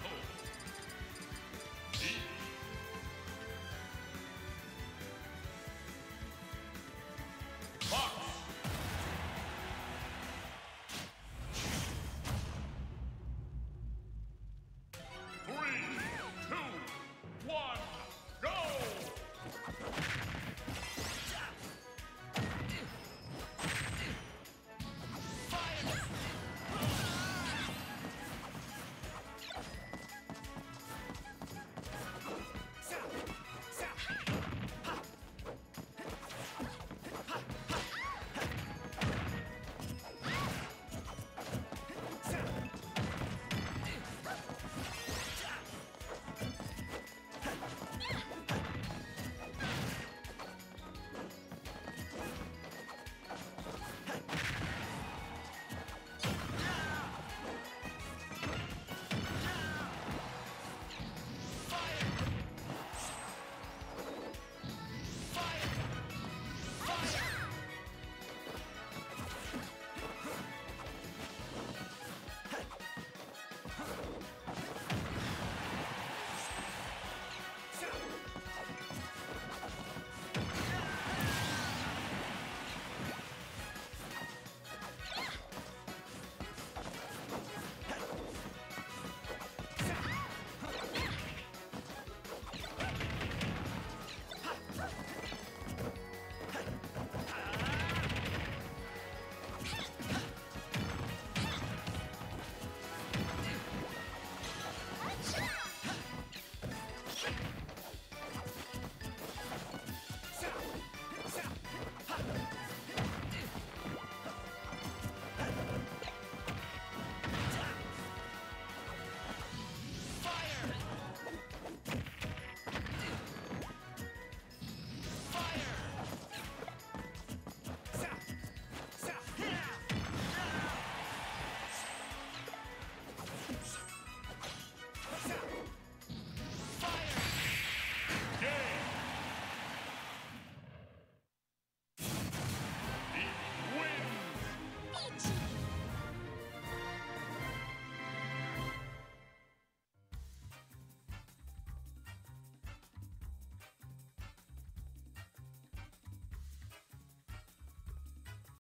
Bravo.